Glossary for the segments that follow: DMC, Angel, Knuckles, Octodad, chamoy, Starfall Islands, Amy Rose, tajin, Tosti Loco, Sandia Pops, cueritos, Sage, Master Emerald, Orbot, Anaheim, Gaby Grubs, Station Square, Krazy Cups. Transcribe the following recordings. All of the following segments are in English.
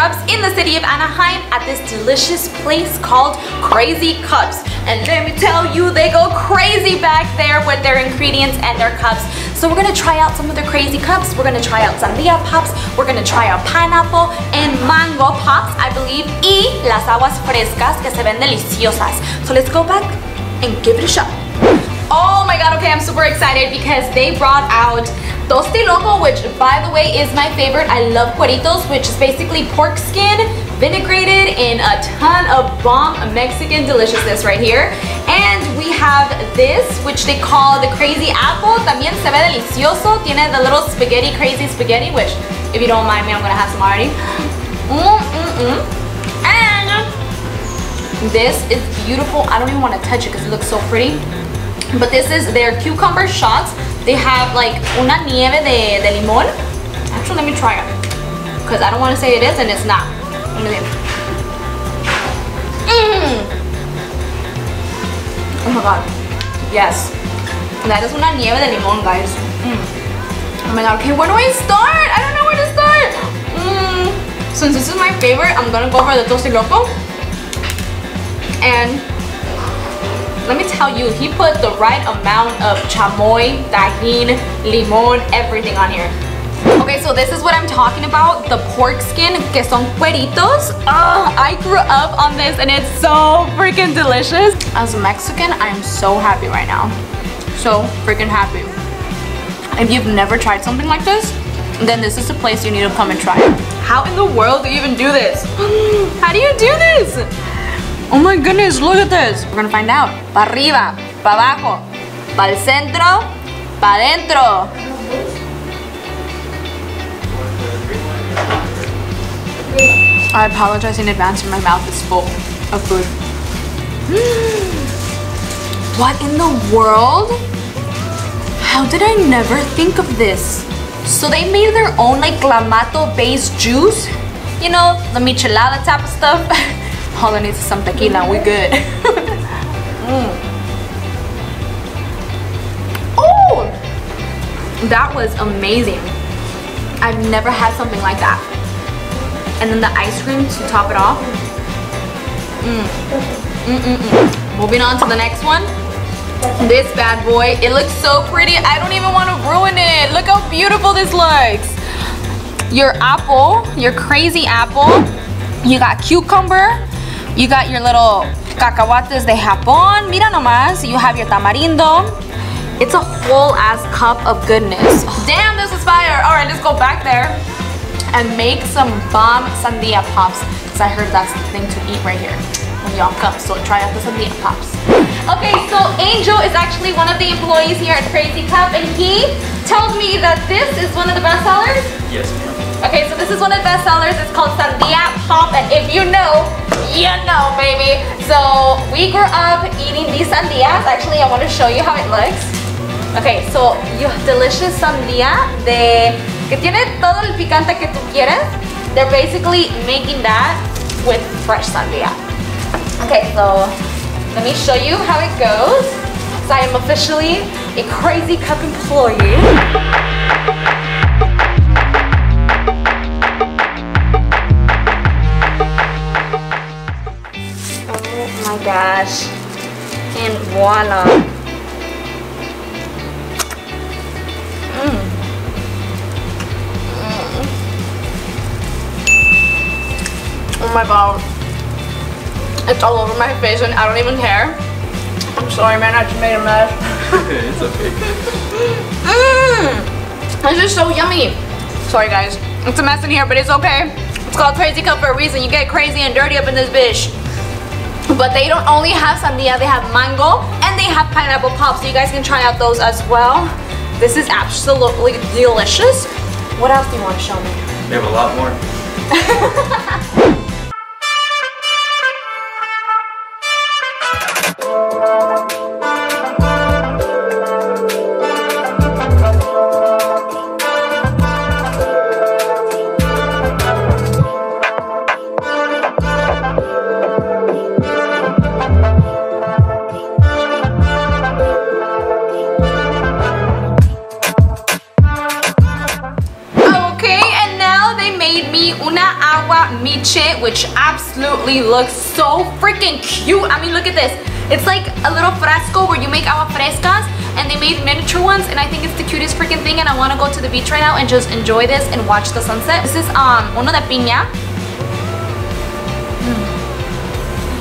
Grubs in the city of Anaheim at this delicious place called Krazy Cups. And let me tell you, they go crazy back there with their ingredients and their cups. So we're gonna try out some of the Krazy Cups. We're gonna try out Sandia Pops. We're gonna try out pineapple and mango pops, I believe, y las aguas frescas que se ven deliciosas. So let's go back and give it a shot. Oh my god, okay, I'm super excited because they brought out Tosti Loco, which by the way is my favorite. I love cueritos, which is basically pork skin vinaigrated in a ton of bomb Mexican deliciousness right here. And we have this, which they call the Krazy Apple. También se ve delicioso. Tiene the little spaghetti, crazy spaghetti, which if you don't mind me, I'm gonna have some already. And this is beautiful. I don't even want to touch it because it looks so pretty. But this is their cucumber shots. They have like una nieve de limón. Actually, let me try it because I don't want to say it is and it's not. Oh my god, yes, that is una nieve de limón, guys. Oh my god, okay, where do I start? I don't know where to start. Since this is my favorite, I'm gonna go for the Tosti Loco. And let me tell you, he put the right amount of chamoy, tajin, limon, everything on here. Okay, so this is what I'm talking about, the pork skin, que son cueritos. I grew up on this and it's so freaking delicious. As a Mexican, I'm so happy right now. So freaking happy. If you've never tried something like this, then this is the place you need to come and try it. How in the world do you even do this? How do you do this? Oh my goodness, look at this. We're gonna find out. Pa arriba, pa abajo, pa el centro, pa dentro. I apologize in advance if my mouth is full of food. What in the world? How did I never think of this? So they made their own like clamato based juice. You know, the michelada type of stuff. All I need is some tequila, we good. Oh, that was amazing. I've never had something like that. And then the ice cream to top it off. Moving on to the next one. This bad boy, it looks so pretty. I don't even want to ruin it. Look how beautiful this looks. Your apple, your Krazy Apple. You got cucumber. You got your little cacahuates de Japón. Mira nomás. You have your tamarindo. It's a whole ass cup of goodness. Damn, this is fire. All right, let's go back there and make some bomb Sandia Pops. Because I heard that's the thing to eat right here when y'all come. So try out the Sandia Pops. Okay, so Angel is actually one of the employees here at Krazy Cup. And he told me that this is one of the best sellers. Yes, ma'am. Okay, so this is one of the best sellers. It's called Sandia Pop. And if you know, you know, baby. So we grew up eating these sandias. Actually, I want to show you how it looks. Okay, so you have delicious sandia de que tiene todo el picante que tú quieres. They're basically making that with fresh sandia. Okay, so let me show you how it goes. So I am officially a Krazy Cup employee. Gosh, and voila. Oh my god, it's all over my face and I don't even care. I'm sorry, man, I just made a mess. It's okay. This is so yummy. Sorry guys, it's a mess in here, but it's okay. It's called Krazy Cup for a reason. You get crazy and dirty up in this bitch. But they don't only have sandia, they have mango and they have pineapple pops, so you guys can try out those as well. This is absolutely delicious. What else do you want to show me? They have a lot more. absolutely looks so freaking cute. I mean, look at this. It's like a little fresco where you make agua frescas, and they made miniature ones, and I think it's the cutest freaking thing, and I want to go to the beach right now and just enjoy this and watch the sunset. This is uno de piña.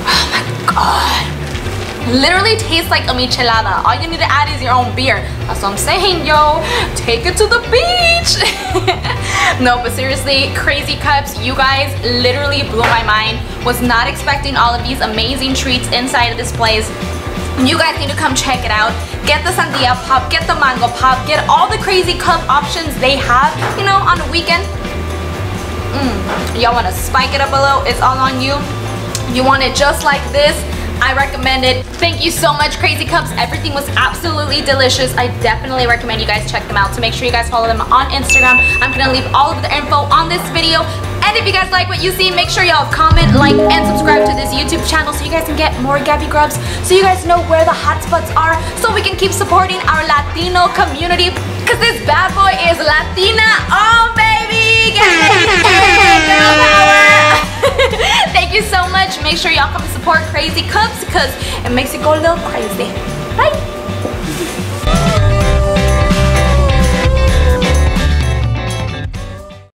Oh my god. Literally tastes like a michelada. All you need to add is your own beer. That's what I'm saying, yo. Take it to the beach. No, but seriously, Krazy Cups, you guys literally blew my mind. Was not expecting all of these amazing treats inside of this place. You guys need to come check it out. Get the Sandia Pop, get the Mango Pop, get all the Krazy Cup options they have, you know, on the weekend. Y'all want to spike it up a little, it's all on you. You want it just like this, I recommend it. Thank you so much, Krazy Cups. Everything was absolutely delicious. I definitely recommend you guys check them out. So make sure you guys follow them on Instagram. I'm gonna leave all of the info on this video. And if you guys like what you see, make sure y'all comment, like, and subscribe to this YouTube channel so you guys can get more Gaby Grubs, so you guys know where the hot spots are, so we can keep supporting our Latino community, because this bad boy is Latina. Oh, baby! Girl power! Thank you so much. Make sure y'all come support Krazy Cups because it makes you go a little crazy. Bye!